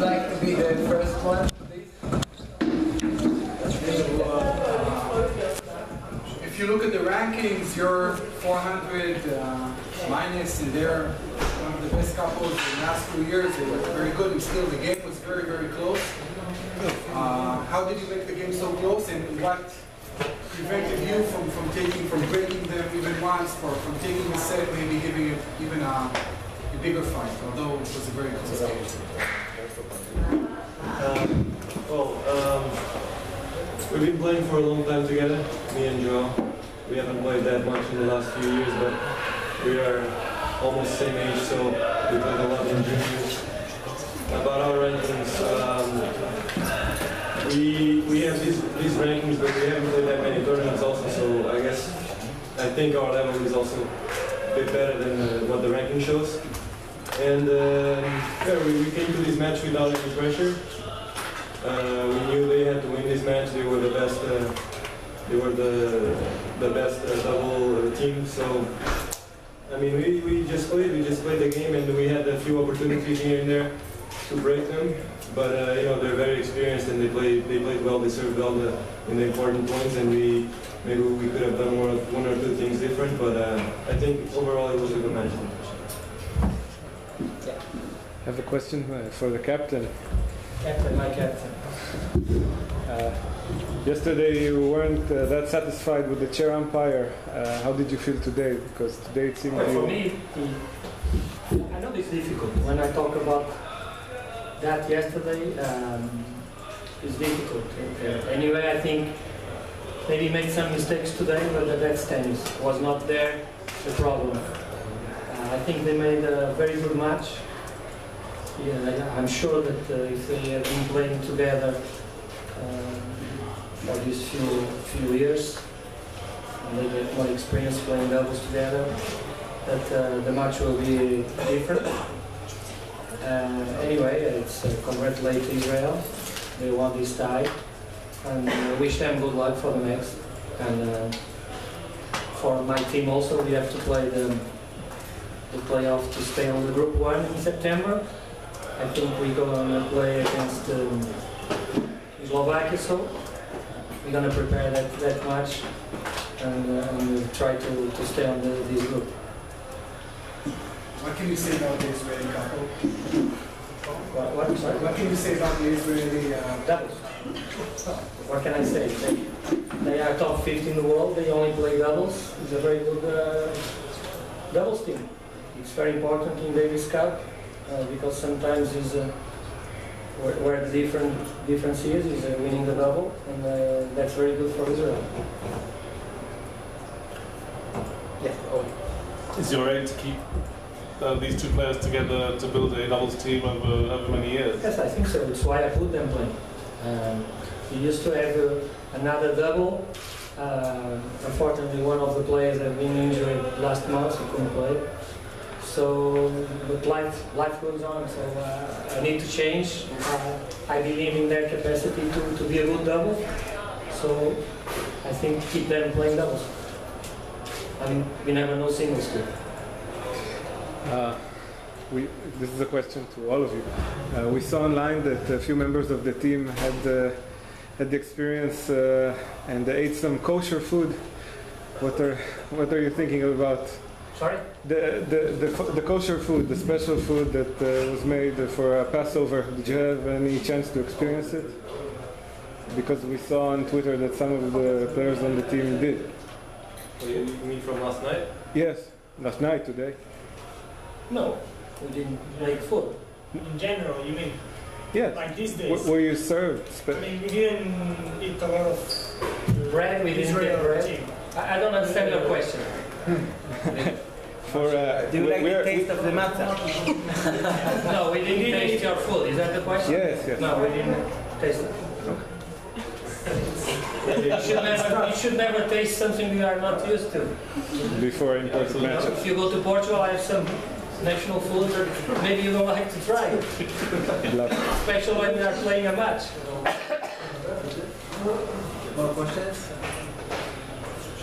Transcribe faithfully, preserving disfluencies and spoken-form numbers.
would like to be the first one, please? So, uh, if you look at the rankings, you're four hundred uh, minus, and they're one of the best couples in the last two years. They were very good, and still the game was very, very close. Uh, how did you make the game so close, and what prevented you from, from taking, from breaking them even once, or from taking a set, maybe giving it even a, a bigger fight, although it was a very close game? Um, well, um, we've been playing for a long time together, me and Joao. We haven't played that much in the last few years, but we are almost the same age, so we played a lot in juniors. About our rankings, um, we we have these, these rankings, but we haven't played that many tournaments also, so I guess, I think our level is also a bit better than uh, what the ranking shows. And um, yeah, we, we came to this match without any pressure. Uh, we knew they had to win this match. They were the best. Uh, they were the the best uh, double uh, team. So I mean, we, we just played. We just played the game, and we had a few opportunities here and there to break them. But uh, you know, they're very experienced, and they played. They played well. They served well the, in the important points, and we maybe we could have done one, one or two things different. But uh, I think overall it was a good match. I have a question for the captain. Captain, my captain. Uh, yesterday you weren't uh, that satisfied with the chair umpire. Uh, how did you feel today? Because today it seemed well, for me, it, I know it's difficult. When I talk about that yesterday, um, it's difficult. Okay. Anyway, I think maybe made some mistakes today, but that's tennis. Was not there the problem. Uh, I think they made a very good match. Yeah, I'm sure that uh, if they have been playing together uh, for these few few years, and they get more experience playing doubles together, that uh, the match will be different. Uh, anyway, it's uh, congratulate Israel. They won this tie, and uh, wish them good luck for the next. And uh, for my team also, we have to play the the playoff to stay on the group one in September. I think we're going to play against um, Slovakia, so we're going to prepare that, that match and, uh, and try to, to stay on the, this group. What can you say about the Israeli couple? What, what, what can you say about the Israeli uh, doubles? What can I say? They, they are top fifty in the world, they only play doubles. It's a very good uh, doubles team. It's very important in Davis Cup. Uh, because sometimes is uh, where, where the different difference is is uh, winning the double, and uh, that's very good for Israel. Yeah. Oh. Is your aim to keep uh, these two players together to build a doubles team over over many years? Yes, I think so. That's why I put them playing. Um, we used to have uh, another double. Uh, unfortunately, one of the players had been injured last month, so couldn't play. So, but life, life goes on, so uh, I need to change. Uh, I believe in their capacity to, to be a good double, so I think keep them playing doubles. I mean, we never know singles too. Uh, we, this is a question to all of you. Uh, we saw online that a few members of the team had, uh, had the experience uh, and ate some kosher food. What are, what are you thinking about? Sorry? The, the, the, the kosher food, the special food that uh, was made for uh, Passover, did you have any chance to experience it? Because we saw on Twitter that some of the players on the team did. You mean from last night? Yes, last night, today. No, we didn't make food. In general, you mean? Yes. Like these days? W were you served? I mean, we didn't eat a lot of bread, we didn't get bread. I, I don't understand your question. For, uh, do you like the taste of the matzah? No, we didn't taste your food. Is that the question? Yes, yes. No, we didn't taste it. Okay. you, should never, you should never taste something you are not used to. Before important yeah, matches. You know, if you go to Portugal, I have some national food that maybe you don't like to try. Especially when you are playing a match. More questions?